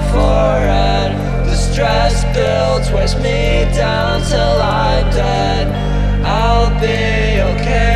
my forehead. The stress builds, weighs me down till I'm dead. I'll be okay.